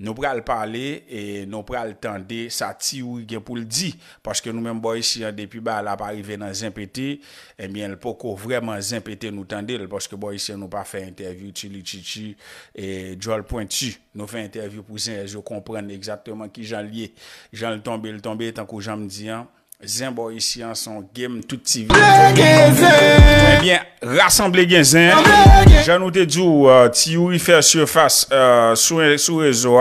nous pral parler et nous pral tendre ça Ti Youri gen pour le dire parce que nous même boy ici depuis ba la pas arrivé dans zimpété et bien le poko vraiment zimpété nous tendre parce que boy ici nous pas faire interview Tchili et Joel Pointu nous fait interview pour je comprendre exactement qui Jean lié Jean le tomber tant que Jean me dit Zimbo ici en son game tout TV. Eh bien, rassemblez Genzen. J'en nous te dit, Ti Youri fait surface sur réseau.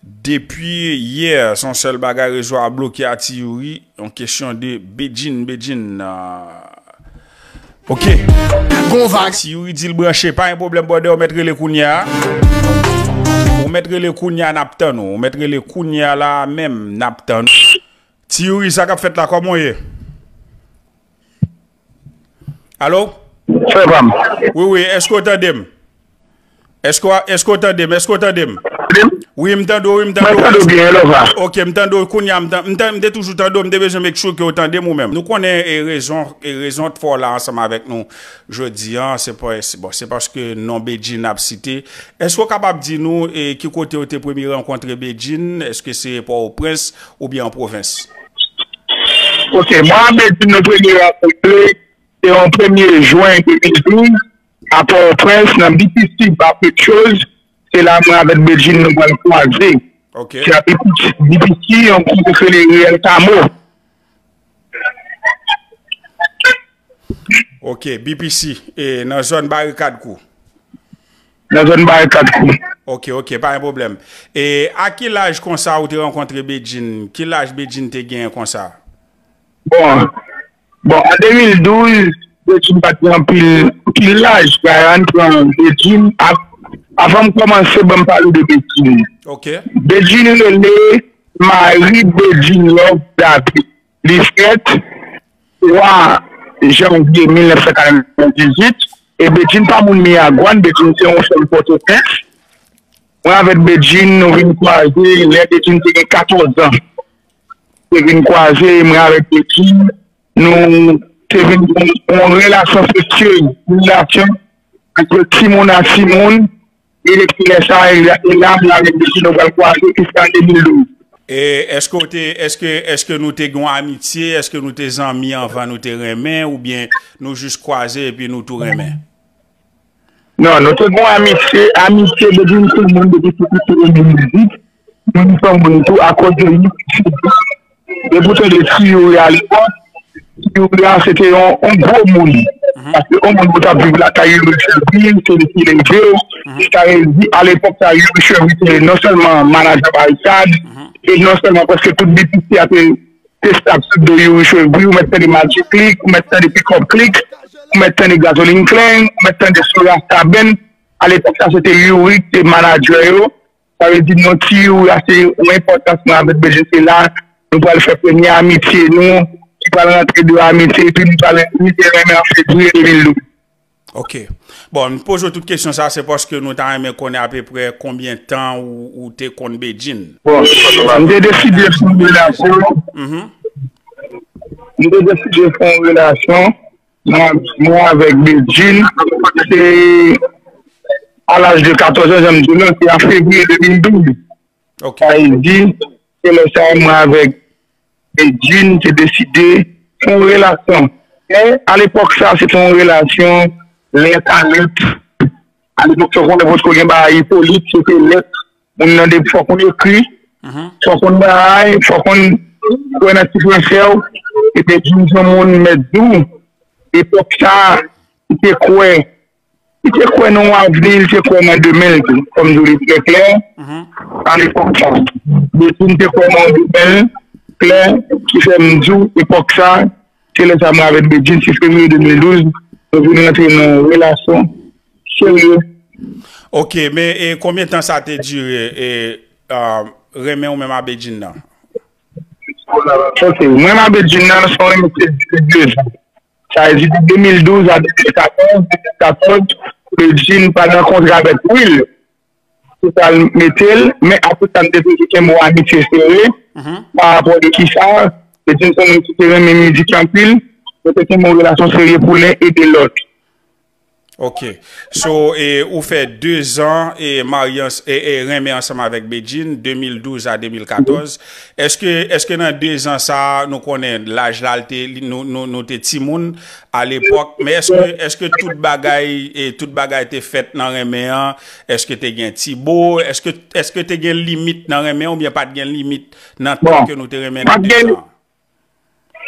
Depuis hier, son seul bagage réseau a bloqué à Ti Youri. En question de Bedjine. Ok. Ti Youri dit le brancher, pas un problème, on mettre les kounia. On mettre les kounia naptan. On mettre les kounia là même naptan. Ti Youri, ça qu'a fait là, comment est? Allô? Oui, est-ce que t'entends? Est-ce que t'entends? Oui, m'entends bien, là. OK, m'entends kounya, m'entends toujours t'entends, m'te besoin make sure que t'entends moi-même. Nous connaissons raison de fort là ensemble avec nous. Je dis c'est pas bon, c'est parce que non Bedjine n'a cité. Est-ce que capable dire nous et qui côté au tes premier rencontre Bedjine, est-ce que c'est Port-au-Prince ou bien en province? Ok, moi, Bedjine, c'est en 1er juin 2012, à Port-au-Prince, dans difficile par peu de choses, c'est là, moi, avec Bedjine, nous allons croiser. Ok. C'est un peu difficile, on peut faire les réels tamaux. Ok, BPC, et dans la zone barricade, coup. Dans la zone barricade, coup. Ok, pas un problème. Et à quel âge, comme ça, vous avez rencontré Bedjine? Quel âge Bedjine te gagne comme ça? Bon, en 2012, je suis parti en pile l'âge, Bedjine, avant de commencer, je parler de Bedjine. Ok. Bedjine est né, Marie Bedjine Love David. Les fêtes, 3 janvier 1998, et Bedjine pas mon Miagouane, Bedjine c'est un seul porte-prince. Moi, avec Bedjine, nous venons croiser, Bedjine c'est 14 ans. Nous venons croiser, moi avec Bedjine. Nous avons une relation sexuelle, une relation entre Simon à Simon et les Kinesa et l'âme avec les Chinois qui sont en 2012. Et est-ce que nous avons amitié, est-ce que nous avons amis avant nous te remet ou bien nous juste croisés et puis nous tout remet? Non, nous avons amitié de tout le monde, de toute la musique, nous sommes tous à cause de nous. Des boutons de tuyaux et à l'époque. C'était un gros monde. Parce que on monde vivre là, c'est à l'époque, c'est non seulement manager barricade, et non seulement parce que tout BPC a fait de Youri Chevry, ou mettre des magic clics, ou mettre des pick-up clics, ou mettre des gasolines clins, ou mettre des solar cabines. À l'époque, ça c'était Youri, c'est manager. Ça veut dire non, Youri, c'est une importance avec BGC là. Nous allons faire première amitié, nous. Ok. Bon, je pose toute question ça, c'est parce que nous avons connaît à peu près combien de temps ou tu connais Bedjine. Bon, j'ai décidé de faire une relation. Moi avec Bedjine, c'est à l'âge de 14 ans, je me dis, c'est en février 2012. Ok. Il dit, c'est le temps moi avec Bedjine s'est décidé son relation. Et à l'époque, ça, c'est une relation lettre à lettre. À l'époque, on a votre collègue, Hippolyte, c'était lettre. On a des fois qu'on écrit, soit qu'on baille, soit qu'on a tout fait. Et Bedjine, tout le monde met d'où. Et pour ça, c'était quoi? C'était quoi, non, avril, c'était quoi, en 2000, comme je l'ai très clair. À l'époque, ça. Bedjine, c'était quoi, en 2000. Claire, qui fait Mzou, époque ça, c'est les amis avec Bedjine, c'est février 2012, nous venons entrer dans une relation sérieuse. Ok, mais et combien de temps ça t'a duré, et remet ou même à Bedjine là? Ok, même à Bedjine là, ça remet c'est 2 ans. Ça a été de 2012 à 2014, Bedjine pas de rencontre avec Will. Ça le mettait, mais après ça me détruit que mon amitié serrée. Par rapport à qui ça, c'est une somme qui se remet musique en pile, c'est une relation sérieuse pour l'un et de l'autre. OK. So, et vous faites 2 ans et Mariance et remet ensemble avec Bedjine, 2012 à 2014. Est-ce que dans 2 ans, ça, nous connaissons l'âge là, nous étions timoun à l'époque, mais est-ce que toute bagaille était faite dans remet? Est-ce que t'es gain Thibault? Est-ce que t'es gain limite dans remet ou bien pas de gain limite dans temps que nous te remet? Pas de gain.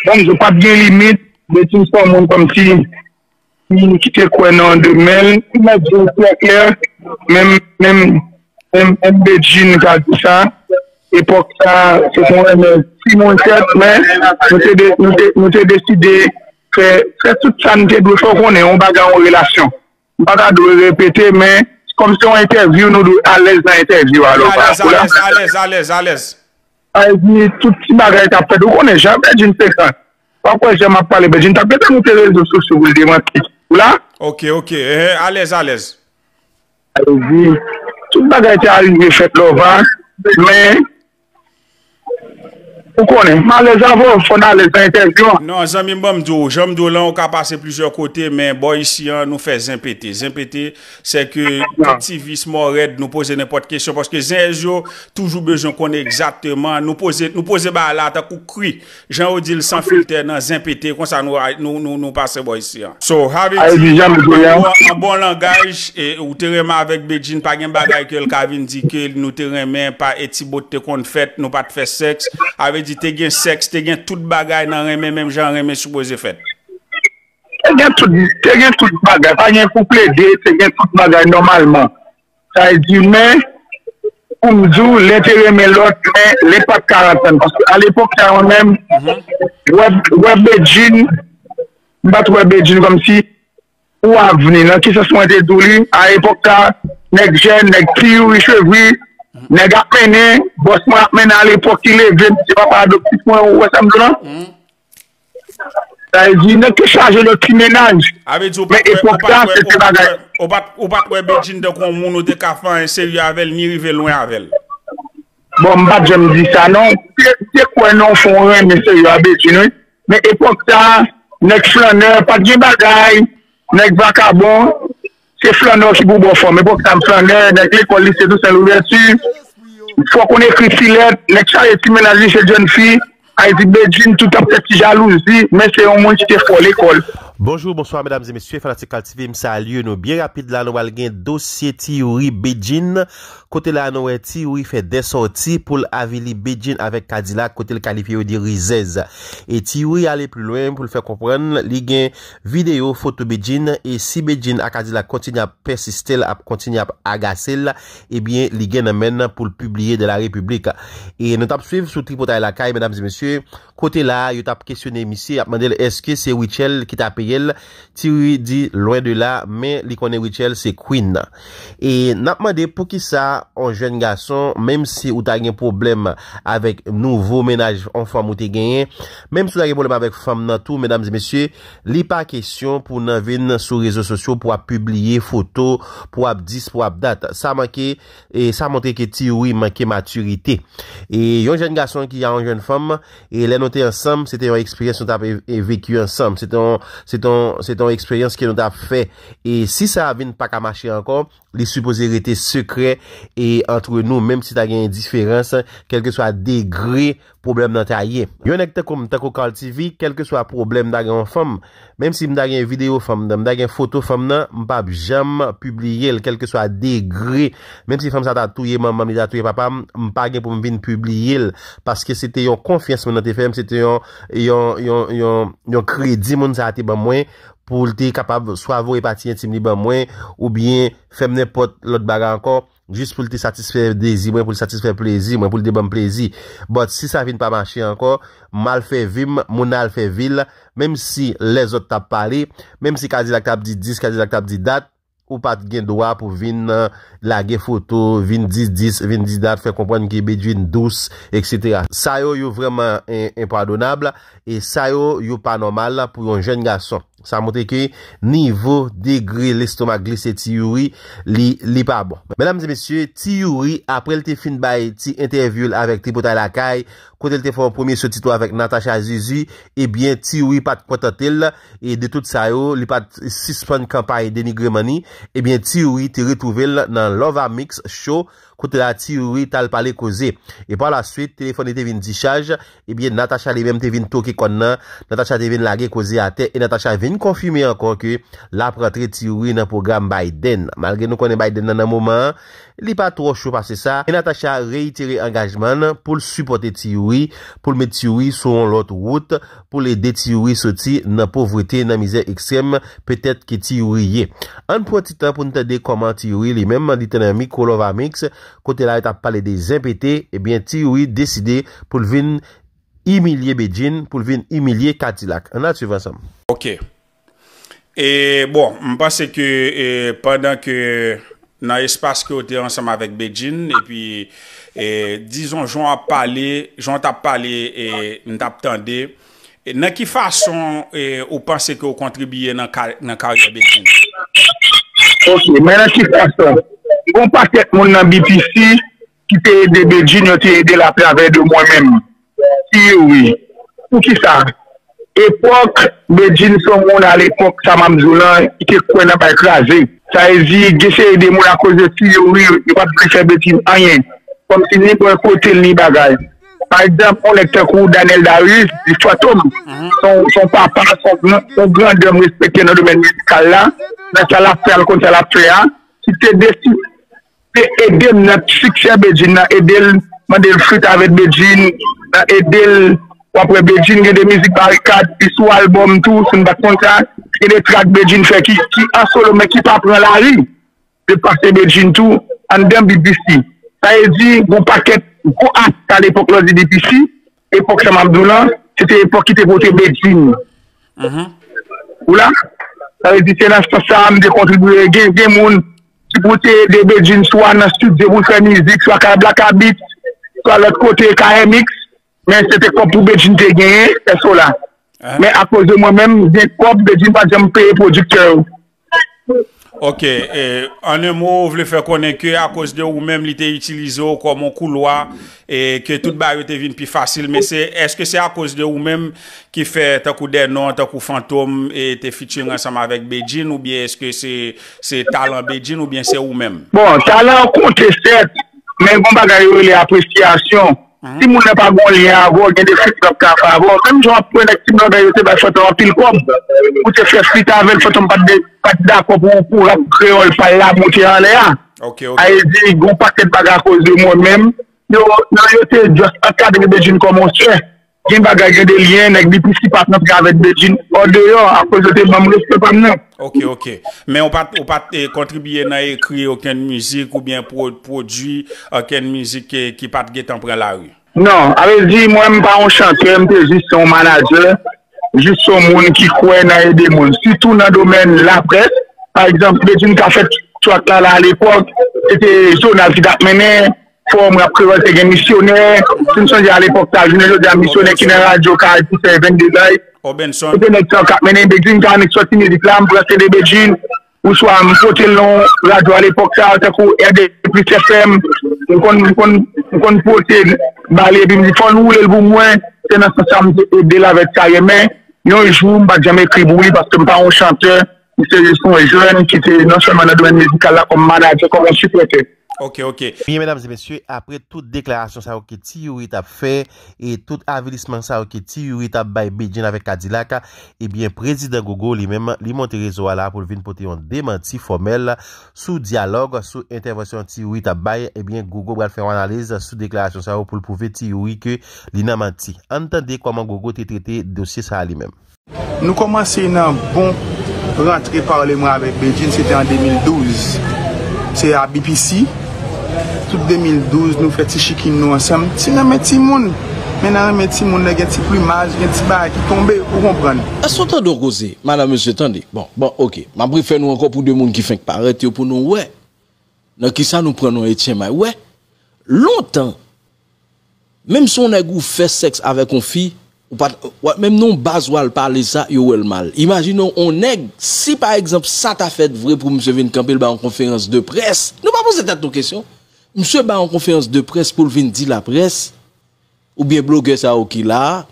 Bon, je pas de gain limite, mais tout ça, mon comme si. Qui te quoi non de même Bedjine qui a dit ça époque ça c'est mon tête mais nous t'ai décidé que c'est tout ça nous t'ai bloqué qu'on est on bagarre en relation pas à de répéter mais comme si on interview nous à l'aise dans interview alors à l'aise tout petit bagarre qu'a fait on est jamais d'une personne. Pourquoi j'aime pas parler, mais je ne t'ai pas dit que les réseaux sociaux vous le démentir. Voilà? Ok. Allez. Allez-y. Tout le monde est arrivé, faites l'ovant. Mais. Vous connaissez. Malais avant, il faut aller dans l'interview. Non, Zami Mbamdou, Jomdou, là, on a passé plusieurs côtés, mais bon, ici, nous faisons Zimpété. Zimpété, c'est que l'activiste Mored nous pose n'importe quelle question, parce que Zéjo, toujours besoin qu'on ait exactement, nous poser là, t'as cri. Jean-Odile sans filtre dans Zimpété, comme ça, nous passons bon ici. So, en bon langage, et ou te remet avec Bedjine, pas gen bagay que le Kavin dit que nous te remet, pas etibot te qu'on fait, nous pas te faire sexe, avec dit t'es gain sexe t'es gain toute bagaille dans remet même genre remet supposé fait t'es gain toute bagaille pas gain pour plaider t'es gain toute bagaille normalement ça dit mais on me dit l'intérêt mais l'autre mais les pas 40 ans parce qu'à l'époque quand même web Bedjine comme si ou à venir là qui se sont été doulus à l'époque nèg jeune nèg piou cheveux nèg a mené boss moi mené à l'époque il est venu c'est pas de petit point ou ça me donne ça dit ne que charger le petit ménage avec du mais époque là c'était bagaille ou pas ouais Bedjine donc on monde te ka faire un sérieux avec ni river loin avec bon m'pas j'aime dire ça non c'est quoi non font rien mais sérieux à Bedjine mais époque ça nèg flaneur pas de bagaille nèg vacabon. C'est flaneur qui vous bon fond, mais pour que ça me flaneur, avec l'école lycée tout ça l'ouverture, il faut qu'on écrit filet, les chariots qui ménagent chez jeunes filles, avec des Bedjine tout à fait jalousie, mais c'est au moins qui te font l'école. Bonjour, bonsoir mesdames et messieurs, Fanatical TV, me salue, nous bien rapide là, nous allons gagner dossier Ti Youri Bedjine, côté là, nous Ti Youri fait des sorties pour Avili Bedjine avec K-DILAK, côté le qualifié de Rizez. Et Ti Youri aller plus loin pour le faire comprendre, il gagne vidéo, photo Bedjine, et si Bedjine à K-DILAK continue à persister, à continuer à agacer, eh bien, il gagne maintenant pour le publier de la République. Et nous t'ap suivre sur Tripota et la Caille, mesdames et messieurs, côté là, il t'ap questionné monsieur, il a demandé est-ce que c'est Rutshelle qui t'a payé? Ti Youri dit loin de là, mais li connaît Rutshelle c'est Queen. Et n'a demandé pour qui ça un jeune garçon, même si ou t'a un problème avec nouveau ménage en femme ou t'es gagné, même si ou t'a un problème avec femme nan tout, mesdames et messieurs, li pas question pour nan vin sur réseaux sociaux pour publier photo, pour ap dis, pour ap date. Ça manqué et ça montre que Ti Youri manqué maturité. Et un jeune garçon qui a une jeune femme et les noter ensemble, c'était une expérience qu'on a vécu ensemble, c'est ton expérience qui nous a fait. Et si ça a venu pas qu'à marcher encore, les supposés étaient secrets et entre nous, même si t'as une différence, quel que soit degré, problème dans ta yé. Yon acte comme Tako Call TV, quel que soit problème d'un grand femme, même si m'da une vidéo femme, m'da une photo femme nan, m'pa jamais publier, quel que soit degré, même si femme ça t'a touye maman, m'da touye papa, m'pa gen pour m'vin publier, parce que c'était yon confiance mon te fait, c'était yon crédit mon ça te ban moins, pour être capable soit vous et partir intime libre moins ou bien faire n'importe l'autre bagarre encore juste pour te satisfaire désir pour te satisfaire plaisir pour te bon plaisir bon si ça vient pas marcher encore mal fait vim mon al fait ville même si les autres t'a parlé même si K-DILAK t'a dit 10 K-DILAK t'a dit date ou pas de gain droit pour venir laguer photo, venir 10, venir 10 dates, faire comprendre qu'il y a Bedjine douce, etc. Ça, yo vraiment impardonnable, et ça, yo pas normal pour un jeune garçon. Ça montre que niveau degré l'estomac glissé Ti Youri li pas bon. Mesdames et messieurs, Ti Youri après le fin bail ti interview avec Tripota Lakay, quand elle te fait un premier sorti avec Natacha Zizi, eh bien Ti Youri pas contenté et de tout ça yo, li pas suspend campagne dénigrement ni, eh bien Ti Youri te retrouvé dans Lovamix show côté la Ti Youri t'a parlé causé et par la suite téléphone était vinn discharge, eh bien Natacha lui même te vinn toquer connant, Natacha te vinn laguer causé à terre et Natacha confirmer encore que la rentrée Ti Youri dans programme Biden. Malgré nous connaissons Biden dans un moment, il n'est pas trop chaud passer ça. Et Natacha réitéré engagement pour le supporter Ti Youri, pour le mettre Ti Youri sur l'autre route, pour l'aider Ti Youri sortir dans la pauvreté, dans la misère extrême, peut-être que Ti Youri y est. Un petit temps pour nous entendre comment Ti Youri, lui-même, dit dans micro Lovamix, côté là, il a parlé des impétés, et bien Ti Youri décidé pour le venir humilier Bedjine, pour le venir humilier K-DILAK. On a suivi ensemble. Ok. Et bon, je pense que pendant que dans l'espace que était ensemble avec Bedjine, et puis, disons, Jean t'a parlé, et t'attendais. Dans quelle façon vous pensez que vous contribuez dans la carrière Bedjine? Ok, mais dans quelle façon? On parle de mon ami BPC qui t'a aidé Bedjine, qui t'a aidé la travers de moi-même. Si oui, pour qui ça? Époque, Bedjine son monde à l'époque, ça m'a dit, il était quoi n'a pas écrasé. Ça a dit, j'essaie de mon à cause de Ti Youri, il n'y a pas de faire Bedjine rien. Comme si ni pour un côté, ni bagaille. Par exemple, on est un coup d'Anel Darius, du Fatom, son papa, son grand homme respecté dans le domaine musical là, dans sa lafère, contre sa lafère, qui te décide d'aider notre succès Bedjine, d'aider le fruit avec Bedjine, d'aider. Après Bedjine, il y a des musiques barricades, puis sous album, tout, c'est une bac contre ça. Il y a des tracks Bedjine fait qui en solo, mais qui pas prend la rue. De passer Bedjine tout, en d'un BBC. Ça veut dire, bon paquet, gros acte à l'époque, là, du BBC, époque Samabdoulan, c'était l'époque qui était voté Bedjine. Oula? Ça veut dire, c'est là, c'est ça, de contribuer, il y a des gens qui votaient des Bedjine, soit dans le studio, pour faire musique, soit à Black Habit, soit à l'autre côté, KMX. Mais c'était comme pour Bedjine te gagner, c'est ça là. Mais à cause de moi-même, j'ai propre Bedjine pas jamais payer producteur. Ok, en un mot, vous voulez faire connaître que à cause de vous-même, il était utilisé comme un couloir et que toute barre était venu plus facile. Mais est-ce que c'est à cause de vous-même qui fait tant coup des noms, tant coup fantôme et t'es featuring ensemble avec Bedjine ou bien est-ce que c'est talent Bedjine ou bien c'est vous-même? Bon, talent compte certes, mais bon bagaille les appréciations. Si vous n'avez pas de lien à vous, il y a des frites qui sont à vous. Même si vous avez un petit peu de photos en pile comme, vous avez fait frites avec le photo d'accord pour la créole, pas la montée en l'air. Allez, il y a un paquet de bagages à cause de moi-même. Non, il y a juste un cadre de Bedjine comme on sait. Il y a un bagage de lien avec des petits partenaires avec Bedjine en dehors à cause de moi-même, je ne peux pas me. Ok. Mais on ne peut pas contribuer à écrire aucune musique ou bien produire aucune musique qui ne peut pas prendre la rue. Non, avec dit, moi, je ne suis pas un chanteur, je suis juste un manager, juste un monde qui croit dans des gens. Surtout dans le domaine de la presse, par exemple, Bedjine qui a fait tout ça à l'époque, c'était journal qui a mené, forme de présentation missionnaire, je me souviens à l'époque, je me souviens missionnaire qui est dans la radio, qui a 22 ans. Obenson. Ou soit radio à l'époque ça RD+FM on porter balé c'est dans ça avec ça mais jour pas jamais écrit parce que pas un chanteur c'est juste un jeune qui était non seulement dans le domaine musical là comme manager comme un supporter. Ok. Bien, mesdames et messieurs, après toute déclaration ça que Ti Youri t'a fait et tout avilissement ça que Ti Youri t'a bail Bedjine avec K-DILAK, eh bien président Gogo lui-même lui monte réseau là pour venir porter un démenti formel sous dialogue sous intervention Ti Youri t'a bail, eh bien Gogo va faire une analyse sous déclaration ça pour prouver Ti Youri que li nan menti. Entendez comment Gogo t'a traité dossier ça lui-même. Nous commençons une bonne rentrée parlementaire avec Bedjine, c'était en 2012. C'est à BPC. Tout 2012, nous faisons des chiquines nous ensemble. Si nous avons des gens, nous avons des plumages, des petits qui tombent, vous comprenez. Est-ce que vous avez madame, monsieur, attendez. Bon, ok. Je vais faire nous encore pour deux personnes qui font paraître pour nous, ouais. Dans qui ça nous prenons Etienne, ouais. Longtemps, même si on a fait sexe avec une fille, même non base ou al parler ça yo elle mal. Imaginons on nèg si par exemple ça t'a fait vrai pour monsieur venir camper en conférence de presse. Nous pas poser tête nos questions. Monsieur ba en conférence de presse pour venir dire la presse ou bien blogueur ça qui là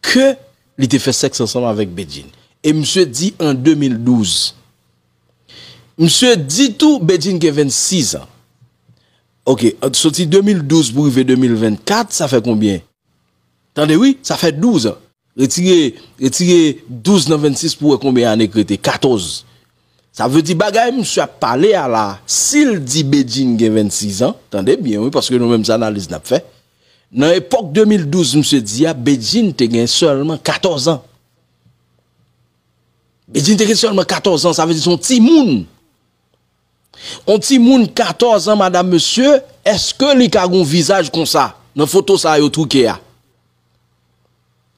que il était fait sexe ensemble avec Bedjine. Et monsieur dit en 2012. Monsieur dit tout Bedjine qui a 26 ans. OK, sorti 2012 pour arriver 2024, ça fait combien? Attendez, oui, ça fait 12 ans. Retirez 12 dans 26 pour combien d'années crété? 14. Ça veut dire, bagaille, monsieur a parlé à la. S'il dit Bedjine qui a 26 ans, attendez bien, oui, parce que nous-mêmes, analyse n'a pas fait. Dans l'époque 2012, monsieur dit, Bedjine a seulement 14 ans. Bedjine a seulement 14 ans, ça veut dire son petit moun. On petit moun 14 ans, madame, monsieur, est-ce que les a un visage comme ça? Dans la photo, ça a eu truqué.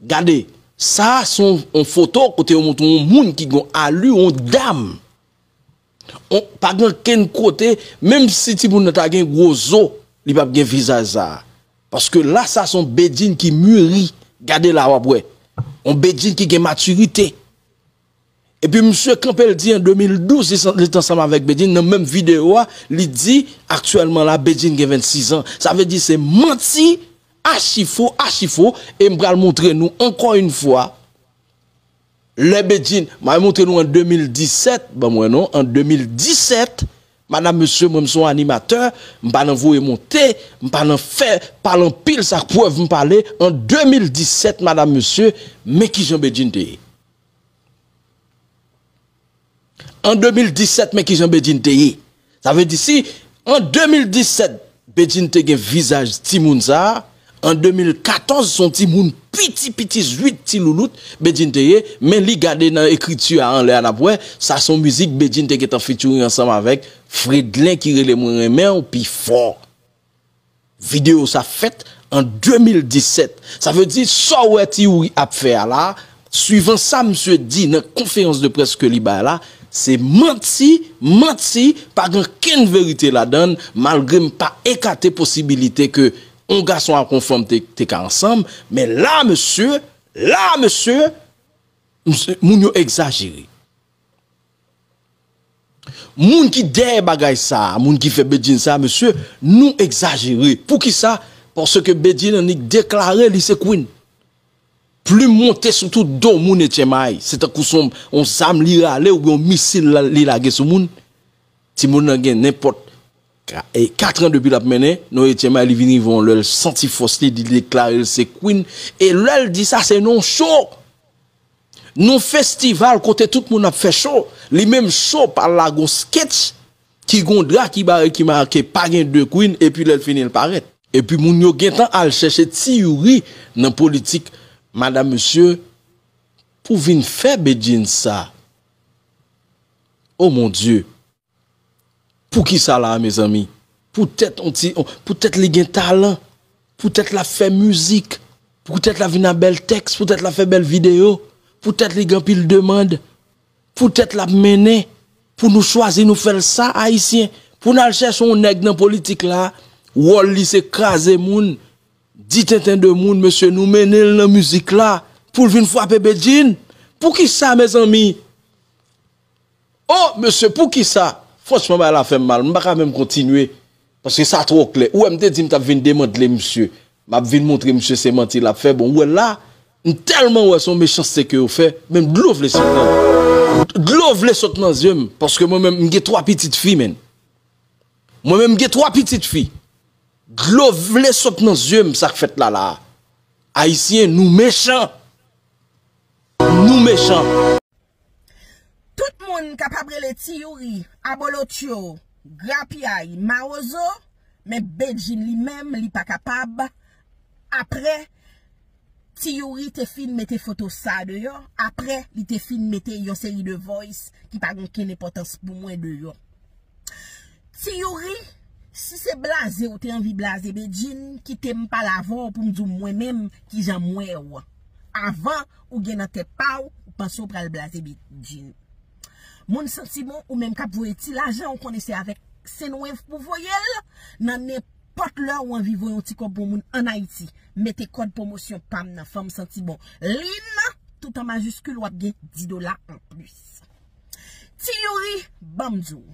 Regardez, ça, son en photo, côté on montre un monde qui gon alu, on dame. On pas grand ken côté, même si ti moun ta gen gros os, li pa gen visage ça. Parce que là ça son Bedjine qui mûrit. Regardez là ouais. On Bedjine qui gen maturité. Et puis monsieur Campbell dit en 2012 il est ensemble avec Bedjine dans même vidéo, il dit actuellement là Bedjine gen 26 ans. Ça veut dire c'est menti. Archi faux, et je vais montrer nous encore une fois. Le Bedjine, je vais montrer nous en 2017, ben moi non, en 2017, madame, monsieur, moi, je suis animateur, je ne vais pas vous monter, je ne vais pas faire, parler en pile, ça prouve, je parler. En 2017, madame, monsieur, mais qui j'en Bedjine te? En 2017, mais qui j'en Bedjine te? Ça veut dire si, en 2017, Bedjine te gen visage Timounza. En 2014, son petit moun petit 8 ti loulout, Bedjine te, mais li gade dans l'écriture en l'air après, ça son musique Bedjine te est en featuring ensemble avec Fredlin qui relè mon remen ou pi fort. Vidéo ça fait en 2017. Ça veut dire ça ouais Ti Youri a fait là, suivant ça monsieur dit dans conférence de presse que li ba là, c'est menti, pas grand ken vérité la donne, malgré pas écarter possibilité que on garçon à conforme tes cas ensemble, mais là monsieur moun yo exagéré. Moun qui dé bagay ça, moun qui fait Bedjine ça monsieur, nous exagéré. Pour qui ça? Parce que Bedjine a déclaré li c'est queen. Plus monter sur tout dos moun et chemay, c'est un coup son on zam li rale ou un missile li lage sur moun. Ti moun gen n'importe et 4 ans depuis la mené, nous étions mal venus, ils vont le sentir forcé, ils déclarent c'est queen. Et là, dit ça, c'est non chaud. Non festival, côté tout le monde a fait chaud. Les mêmes show par la go sketch, qui gondra, qui barre, qui marque, pas de queen, et puis là, il finit le paraître. Et puis, mon yo gen tan al chercher Ti Youri dans la politique, madame, monsieur, pour venir faire Bedjine ça. Oh mon Dieu! Pour qui ça là, mes amis? Peut-être les gens talent, peut-être la fait musique, peut-être la vie un bel texte, peut-être la fait belle vidéo, peut-être les gens pile demande, peut-être la mener pour nous choisir, nous faire ça, haïtien, pour nous chercher un nègre dans la politique là, ou on lisse écraser moun, dit un de moun, monsieur, nous mener dans la musique là, pour venir frapper Bedjine. Pour qui ça, mes amis? Oh, monsieur, pour qui ça? Franchement, je la fait mal. Je ne vais pas même continuer. Parce que ça trop clair. Ou je me dis que je viens démanteler monsieur. Je viens montrer monsieur c'est menti. La fait bon. Ou là, tellement ouais son méchanceté que vous fait. Même de l'eau les sautes dans les yeux. Parce que moi-même, j'ai 3 petites filles. Moi-même, j'ai 3 petites filles. De l'eau les sautes dans les yeux. Ça fait là. Haïtiens, nous méchants. Nous méchants. Capable les Ti Youri, Abolotio, Grapiaï, Maozo, mais Bedjine lui-même, il n'est pas capable. Après, Ti Youri te filmé tes photos ça dehors. Après, il te filmé une série de voice qui n'a pas aucune importance pour moi dehors. Ti Youri, si c'est blasé ou t'es envie blasé Bedjine, qui t'aime pas la voix pour me dire moi-même qui j'aime moi. Avant, ou bien n'était pas ou pensez au pral blasé Bedjine. Mon sentiment ou même cap voyez-il l'argent on connaissait avec c'est nous pour voyer dans n'importe l'heure où on vit un petit code pour moun en Haïti, mettez code promotion PAM dans femme senti bon. Lina tout en majuscule ou a bien $10 en plus. Ti Youri Bamdou.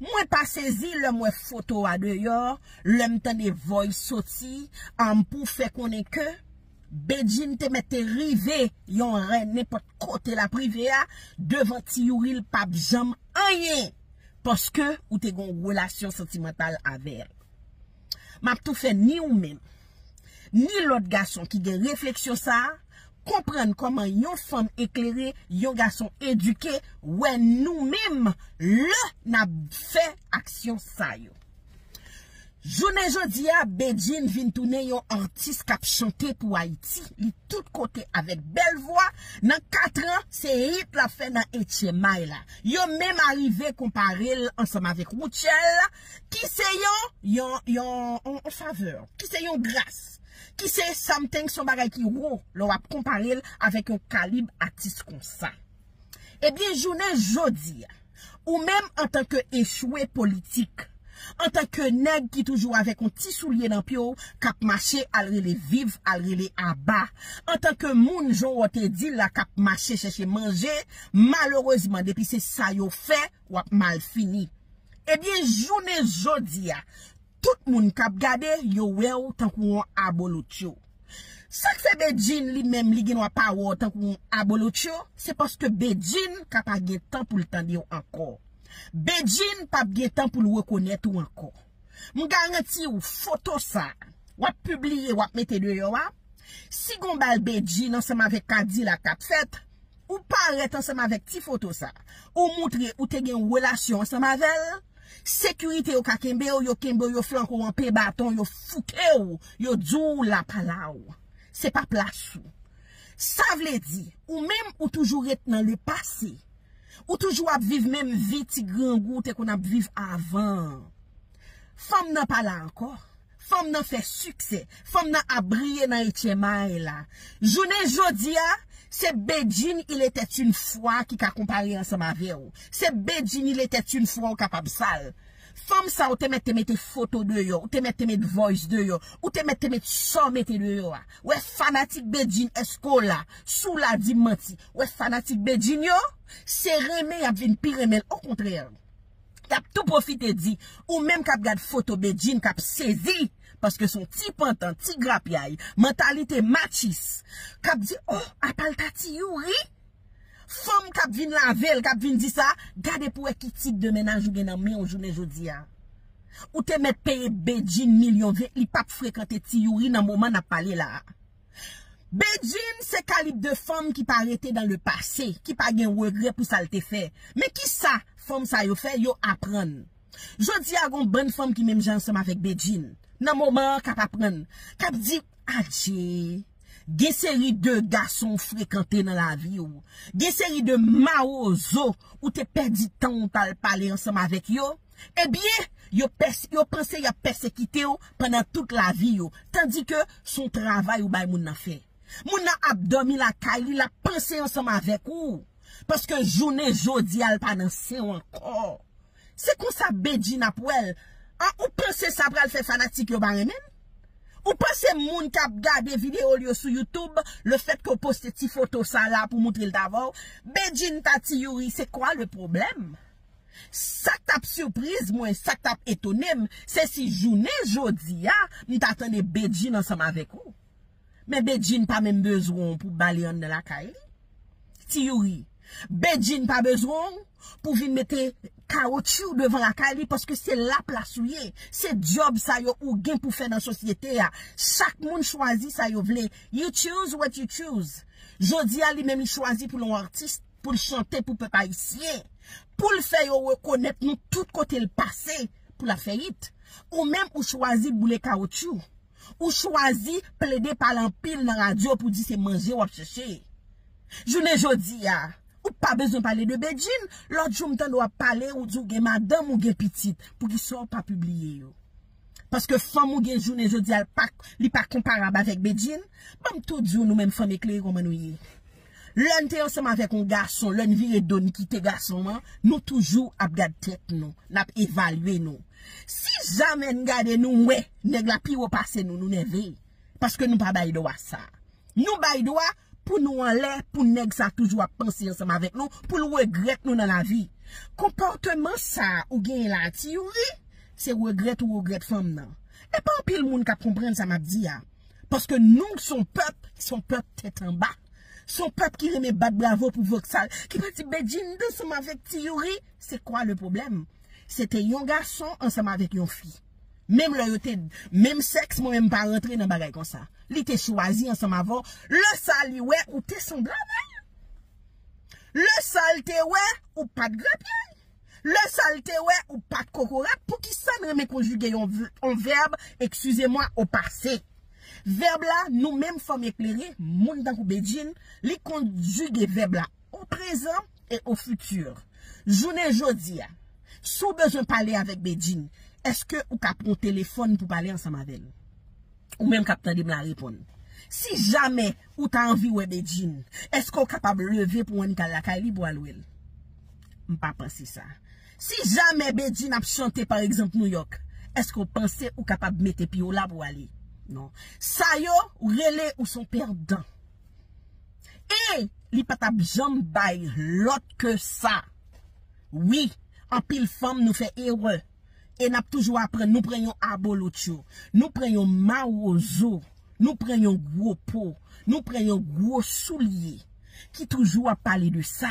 Moi pas saisi le moi photo à dehors, le m'tande voice sorti en pour faire connait que Bedjine te mette rivé yon reine n'importe côté la privée devant Ti Youri le pape jam rien parce que ou te gon relation sentimentale avec elle. M'a tout fait ni ou même ni l'autre garçon qui des réflexions ça comprendre comment yon femme éclairée, yon garçon éduqué, ouais nous-mêmes le n'a fait action ça yo. Journée jodi a Bedjine vin tourner yon artiste qui a chanté pour Haïti, li tout côté avec belle voix. Dans 4 ans, c'est hit la fait dans Etchemaï là. Yon même arrivé comparé ensemble avec Rutshelle qui c'est yon en faveur, qui c'est yon grâce. Qui c'est something son bagay qui wou, l'on va comparer avec un calibre artiste comme ça. Eh bien, journée jodi, ou même en tant que échoué politique, en tant que nèg qui toujours avec un petit soulier dans pio, cap marché al relé vive, al relé à bas. En tant que moun jon wote di la cap marché chercher manger, malheureusement depuis c'est ça yo fait ou mal fini. Eh bien, journée jodi, tout moun kap gade yo wew tan kou on aboloutyo. Ça que fait Bedjine lui-même li gen pa wo tan kou on aboloutyo, c'est parce que Bedjine ka pa gen tan pou l'tande yo encore. Bedjine pa gen tan pou l'reconnaître ou encore. M'm garanti ou photo ça, ou a publier ou a mettre dehors a. Si gon bal Bedjine ensemble avec K-DILAK k'ap fèt, ou paraît ensemble avec ti photo ça, ou montrer ou te gen relation ensemble avec elle. Sécurité au kakembe yo kembe yo flank ou en pe bâton yo fouke ou yo djou la pala ou c'est pas place ou ça veut dire ou même ou toujours être dans le passé ou toujours à vivre même vie ti grand goût te qu'on a vivre avant femme n'a pas là encore femme n'a fait succès femme n'a a briller dans Etchemaï là journée jodia c'est Bedjine il était une fois qui a comparé ensemble avec vous. C'est Bedjine il était une fois capable sale. Femme ça ou te mette photo de yo, ou te mette voice de yo, ou te mette son mette de yo. Ouais fanatique Bedjine escola, sous la dimanti. Ouais fanatique Bedjine yo, c'est remé a vinn pire remel au contraire. T'as tout profité dit ou même k'ap gade photo Bedjine k'ap saisi parce que son petit pantan, petit grapiaille, mentalité machis, k'ap dit oh, apal ta Ti Youri. Femme k'ap vin la velle, k'ap vin dit ça, gade pou ki type de ménage ou gen nan men ou journée jodi a. Ou te met paye Bedjine million, li pa fréquenter Ti Youri nan moment n'a parlé là. Bedjine c'est calibre de femme qui pas arrêté dans le passé, qui pas gen regret pour ça l'te fait. Mais qui ça femme ça yo fait, yo apprendre. Jodi a gon bonne femme qui même j'en ensemble avec Bedjine. Nan moment k'ap apprendre, k'ap dit adje, gen série de garçons fréquentés dans la vie ou, gen série de maozo ou te perdi temps ou t'al parler ensemble avec yo, eh bien, yo pense y a persécuté ou pendant toute la vie ou, tandis que son travail ou bay moun nan fait. Moun nan abdomi la kaili la pensé ensemble avec ou, parce que journée jodi al pa nan se ou encore. C'est comme ça Bedjine a pou elle. Ah, ou pensez ça pral fait fanatique yo barre même? Ou pensez moun k'ap gade vidéo yo sur YouTube, le fait que poste ti photo ça là pour montrer le d'abord, Bedjine ta Ti Youri, c'est quoi le problème? Ça t'a surprise moi, ça t'a étonné, c'est si journée jodi a, nous t'attendait Bedjine ensemble avec vous. Mais Bedjine pas même besoin pour baler dans la caille. Ti Youri, Bedjine pas besoin pour venir mettre caoutchouc devant la caille parce que c'est la place où c'est job ça yo ou gain pour faire dans société a. Chaque monde choisit ça yo vle. You choose what you choose. Jodi a lui-même choisi pour l'on artiste, pour le chanter pour peuple haïtien, pour le faire reconnaître nous tout côté le passé pour la faillite ou même ou choisi bouler caoutchouc ou choisi plaider par l'empile dans radio pour dire c'est manger ou chercher. Journée jodi a ou pas besoin de parler de Bedjine, l'autre jour m'tan doit parler ou djou gen madame ou gen petite pour qu'ils soient pas publiés yo. Parce que femme ou gen journée jodi al pas li pas comparable avec Bedjine, même tout djou nous même femme éclairée comme nous y. L'un t'es ensemble avec un garçon, l'un vire donne quitter garçon, nous toujours ap gade tête nous, n'a évaluer nous. Si jamais nous gardons nous, nous la pire au passé, nous nous never. Parce que nous ne baillons pas droit ça. Nous baillons droit pour nous en l'air, pour nous ça toujours à penser ensemble avec nous, pour nous regretter nous dans la vie. Comportement ça, ou gagne la Ti Youri, c'est regret ou regret femme non. Et pas pile monde qui comprendre ça m'a dit. Parce que nous, son peuple tête en bas. Son peuple qui remet bat bravo pour Voxal, qui peut dire Bedjine ensemble avec Ti Youri, c'est quoi le problème? C'était un garçon ensemble avec une fille. Même le même sexe, moi-même pas rentré dans bagay comme ça. Il était choisi ensemble avant. Le sali ouais ou t'es semblable. Le saleté ouais ou pas de grapier. Le saleté ouais ou pas de cocorat. Pour qui ça ne conjuguer en verbe, excusez-moi, au passé. Verbe là, nous-mêmes, forme éclairée, moun dans Bedjine, les conjuguer verbe là au présent et au futur. Journée jodi, sous besoin parler avec Bedjine, est-ce que ou cap mon téléphone pour parler ensemble avec elle? Ou même cap tande me la répondre. Si jamais ou t'as envie ouais Bedjine, est-ce qu'on capable lever pour un kalakali pour aller? M'pas penser ça. Si jamais Bedjine a chanté par exemple New York, est-ce qu'on pensait ou capable mettre pio là pour aller? Non. Ça yo ou relé ou son perdant. Et li pa t'a jambe bay l'autre que ça. Oui, en pile femme nous fait heureux. Et n'a toujours appris, nous prenons abolocho, nous prenons maozo, nous prenons gros pot, nous prenons gros souliers, qui toujours a parlé de ça.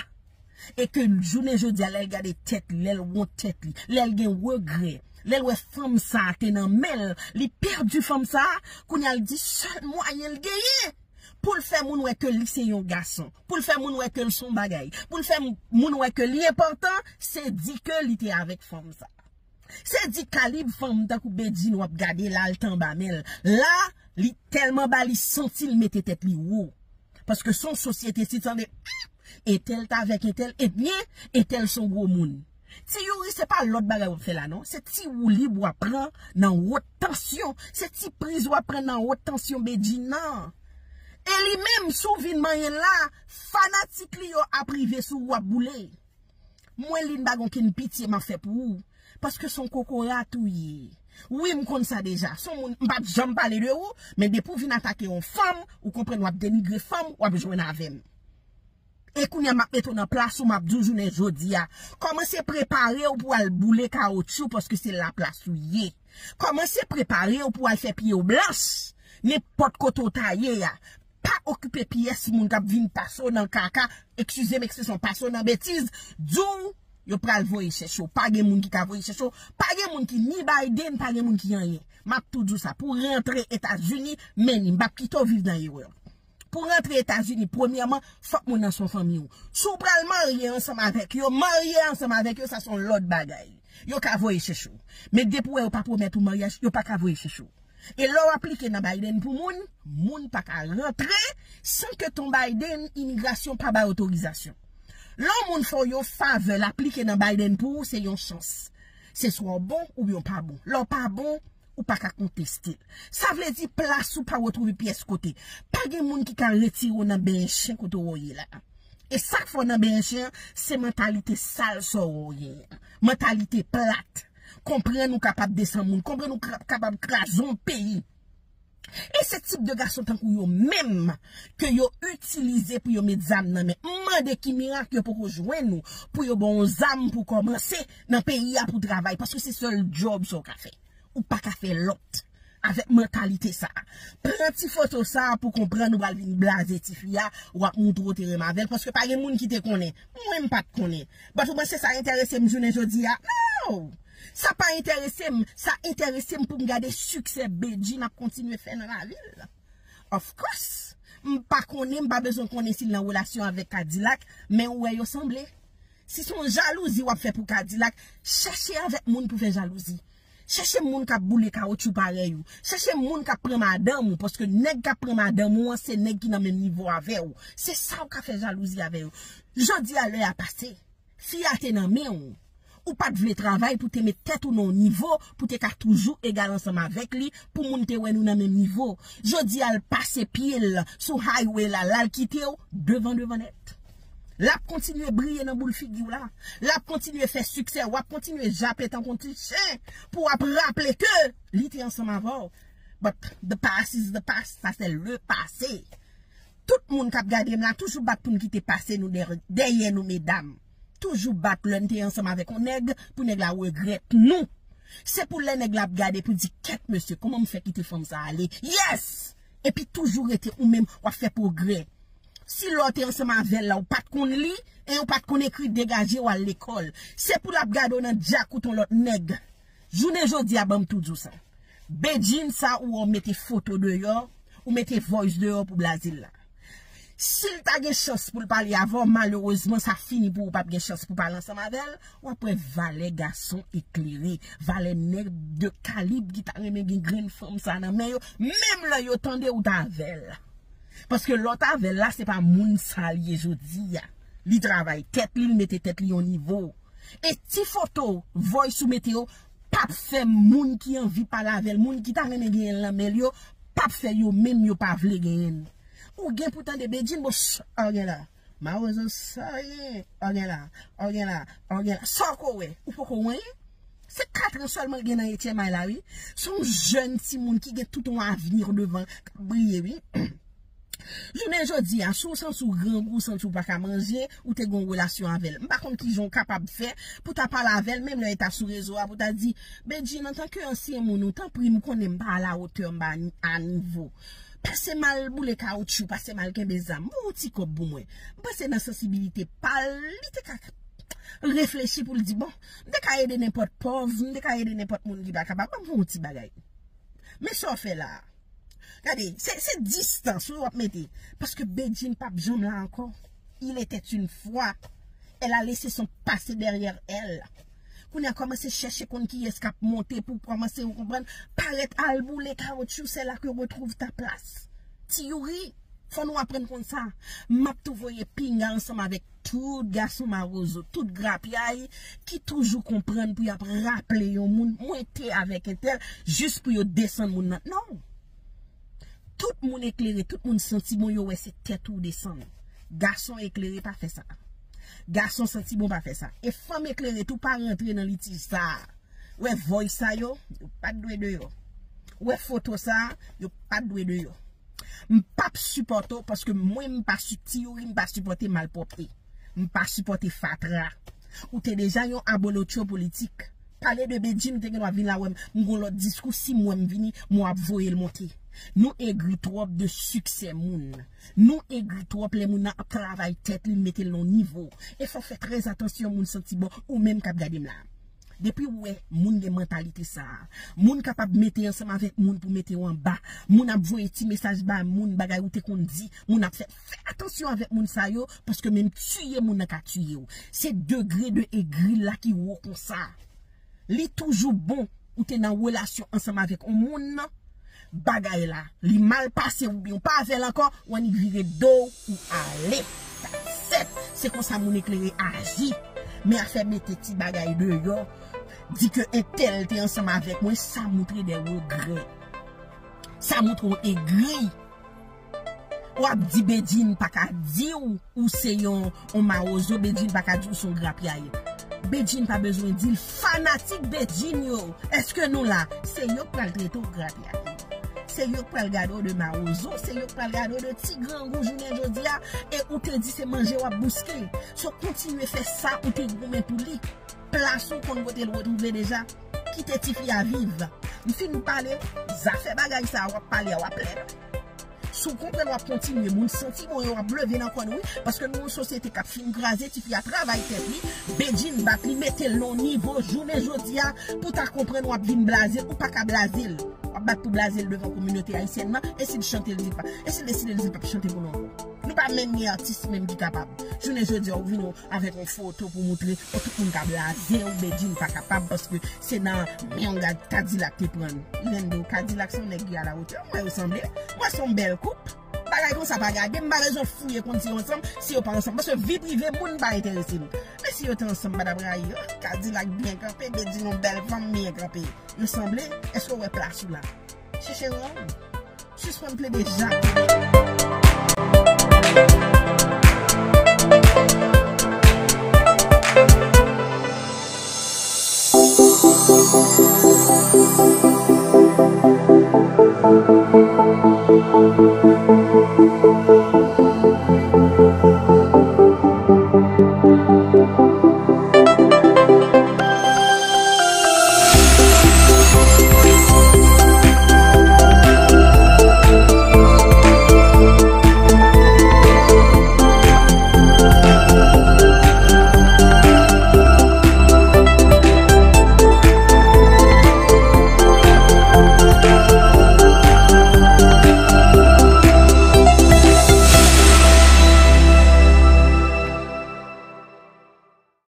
Et que journée jeudi, elle garde tête, elle won tête, elle gagne regret, elle ouais femme ça, t'es dans mel, elle perdu femme ça, qu'on a dit seul moyen elle gagne. Pour le faire moun wè que li c'est un garçon, pour le faire moun wè que son bagay, pour le faire moun wè que li important, c'est dit que li était avec femme ça. C'est dit calibre femme tant que Bedjine ou regarder là le temps bamel. Là, li tellement ba li senti il mettait tête li haut parce que son société si tande et tel avec et tel et bien et tel son gros moun. Ti Youri c'est pas l'autre bagay ou fait là non, c'est Ti Youri ou prend dans haute tension, c'est Ti prise ou prend dans haute tension Bedjine non. Et li même souvin mayen là, fanatique li yo a privé sou ou a boulé. Moi li n'bagon kin pitié m'a fait pour ou. Parce que son cocora touye. Oui, m'konn ça déjà. Son moun m'pa jamais parler de ou, mais de pou vin attaquer une femme, ou comprendre ou a dénigrer femme, ou a joindre avec. Et kounya m'a mettre en place ou m'a dou journée jodi a. Commencez préparer ou pour al bouler caoutchouc parce que c'est la place touye. Commencez préparer ou pour al faire pied au blanche. N'importe koto taillé a. Pas occuper pièce moun k'ap vin passo dans caca, excusez-moi que son passo dans bêtise. Dou yo pral voye chercher pas gen moun ki ka voye chercher pas gen moun ki ni Biden pas gen moun ki rien m'a tout dit ça pour rentrer États-Unis mais m'pa kito vivre dans erreur pour rentrer États-Unis premièrement faut moun dans son famille sou pral marier ensemble avec eux ça sont l'autre bagay yo ka voye chercher mais depuis ou pas promettre ou mariage yo pas ka voye chercher et l'on applique dans Biden pour moun pas ka rentrer sans que ton Biden immigration pas ba autorisation. L'homme fait une faveur, l'appliquer dans Biden pour c'est une chance. C'est soit bon ou bien pas bon. L'homme pas bon ou pas qu'à contester. Ça veut dire place ou pas retrouver pièce côté. Pas de monde qui a retiré dans ben chien côté là. Et ça qu'il faut dans ben chien, c'est mentalité sale sur mentalité plate. Comprendre nous capable de descendre monde, comprendre nous capable de craser un pays. Et ce type de garçon tant que yo même que yo utilisé pour yo mettre zam nan mais mande ki miracle pour joindre nous pour yo bon zam pour commencer dans pays a pour travail parce que c'est seul job son café ou pas café l'autre avec mentalité ça prend ti photo ça pour comprendre nous va venir blaser ti fia ou va montrer terre mavel parce que pas gen moun qui te connaît moi même pas te connaît bah tout c'est ça intéressé me journée jodi a non. Ça pas intéressé, ça intéresse pour me garder succès Bedjine à continuer faire dans la ville. Of course, m'pa connait, m'pa besoin connaître la relation avec K-DILAK, mais où est-ce semblé? Si son jalousie ou a fait pour K-DILAK, cherchez avec moun pour faire jalousie. Cherchez moun qui a boulé caoutchouc pareil ou. Cherchez moun qui a pris madame ou parce que nèg qui a pris madame ou c'est nèg qui n'a même niveau avec ou. C'est ça ou qui a fait jalousie avec ou. Jodi à l'heure a passé. Fiaté nan men ou. Ou pas de travail pour te mettre tête ou non niveau, pour te faire toujours égal ensemble avec lui, pour monter ou nous dans même niveau. Je dis à le passer pile, sur highway la, la quitter devant net. La continuer briller dans boule figure là, la continuer faire succès, ou continuer japper tant qu'on pour rappeler que l'ité ensemble avant. But the past is the past, ça c'est le passé. Tout le monde qui a gardé là toujours battre pour nous quitter passé nous derrière nous mesdames. Toujours battre l'ité ensemble avec on nèg pour nèg la regrette nous. C'est pour les nèg la garder pour dire qu'est monsieur comment me fait quitter femme ça aller. Yes! Et puis toujours été ou même on fait progrès. Si l'autre est ensemble avec là, ou pas de qu'on lit, et ou pas de qu'on écrit dégagé ou à l'école. C'est pour la garder dans Jack ou ton l'autre nègre. Journée jodi à bam tout ça. Bedjine ça ou on mette photo dehors, ou mette voice dehors pour Brazil là. S'il t'a gen chance pour le parler avant, malheureusement ça finit pour ou pas gen chance pour parler ensemble avec elle, ou après valet garçon éclairé, valet nègre de calibre qui t'a remis une grande femme ça nan men yo, même là yo tande ou ta velle. Parce que l'autre avec là, c'est pas moun salier jodi. Li travaille tête, li mette tête li au niveau. Et ti photo, voice sou météo, pas fait moun qui envie parler avec moun qui t'a même gagné la melio, pas fait yo même yo pas vle gagner. Ou gen pourtant de Bedjine bon rien là. Maozo ça rien, rien là, rien là, rien là. Soko ouais, ou poko ouais. C'est 4 ans seulement gen dans Etienne là oui. Son jeune ti moun qui gen tout un avenir devant briller oui. Journée jodi a sous sans sous grand ou sans sous pas à manger ou t'es gon relation avec elle. M'pas contre qui sont capables de faire pour t'a parler avec elle même là t'a sous réseau pour t'a dit Bedjine en tant que ancien mon nous tant prime connait pas à la hauteur à niveau. Passer mal boule caoutchouc, passer mal kembeza, mon petit cop bon moi. Passer dans sensibilité pal, t'es ka réfléchir pour le dire bon, m'te ka aider n'importe pauvre, m'te ka aider n'importe monde qui pas capable mon petit bagay. Mais ça fait là. Regardez, c'est distance, vous mettez. Parce que Bedjine pas jam là encore. Il était une fois. Elle a laissé son passé derrière elle. Qu'on a commencé à chercher qu'on qui escape monter pour commencer à comprendre. Paraître à bouler caoutchouc, c'est là que retrouve ta place. Ti Youri, faut nous apprendre comme ça. M'a tout voyé ping ensemble avec tout garçon marozo, tout grapiaille qui toujours comprendre pour y rappeler au monde, monter avec un tel juste pour y descendre mon nan. Non. Tout le monde éclairé, tout le monde senti bon, yo, c'est tête ou descendre. Garçon éclairé, pas fait ça. Garçon senti bon, pas fait ça. Et femme éclairée, tout pas rentrer dans litige ça. Ouais, voice ça, yo, pas de doué de yo. Ouais, photo ça, yo, pas de doué de yo. M'pap supporte parce que moi, m'pas supporter malpropre. M'pas supporter fatra. Ou t'es déjà yon abolotio politique. Parler de Bedjine, t'es venu là, m'gon l'autre discours, si moi m'vini, moi voye le monter. Nous aigri trop de succès moun. Nous aigri trop les moun a travail tête, ils mettent le niveau. Et faut faire très attention moun senti bon ou même kap gade m'la. Depuis ouais, moun de mentalité ça. Moun capable mettre ensemble avec moun pour mettre en bas. Moun a voyé ti message ba moun bagay ou te kon di, moun a fait attention avec moun sa yo parce que même tuer moun a ka tuer. C'est degré de aigri là qui ou comme ça. Li toujours bon ou t'es dans relation ensemble avec un moun. Bagay la, li mal passé ou bien pas avec encore, ou y vire d'eau ou aller. C'est comme ça mon éclairé agit. Mais à faire mettre petit bagay de yo, dit que un tel t'es ensemble avec moi, ça montre des regrets. Ça montre un aigri. Ou a dit Bedjine pas qu'à dire ou c'est on marozo, Bedjine pas qu'à dire son grapiaille. Bedjine pas besoin de dire fanatique Bedjine yo. Est-ce que nous là, c'est yo qui a le traité au grapiaille? C'est yo qui gado de Marozo, c'est yo qui gado de Tigran Goujounen Jodia, et ou te dit c'est manger ou à bousquer. So continue à faire ça ou te gourmet pour lui. Place ou qu'on vote le retrouver déjà. Qui te tifi à vivre. Si nous parler, ça fait bagay ça, ou parler ou à plaire. Sous comprendre ou continuer, moun senti ou à lever dans quoi nous, parce que nous, société qui a fin graser, tifi à travailler tête, Bedjine va pli mette l'on niveau Jounen Jodia pour ta comprendre ou à vin blaser ou pas qu'à blaser. Battre pour blaser devant la communauté haïtienne et s'il chante le dit pas et s'il décide le dit pas chanter pour nous nous pas même ni artiste même qui capable je ne veux dire ou avec une photo pour montrer tout le monde blaser ou Bedjine pas capable parce que c'est dans Mionga K-DILAK qui prend l'endo K-DILAK son nèg à la hauteur moi ressemble moi son belle coupe bagay comme ça pas garder me raison fouiller comme si ensemble si on pas ensemble parce que vie privée monde pas intéressé mais si on est ensemble madame Raï K-DILAK bien campé Bedjine une belle femme bien campée ressemble est-ce qu'on est place là c'est chez moi je suis déjà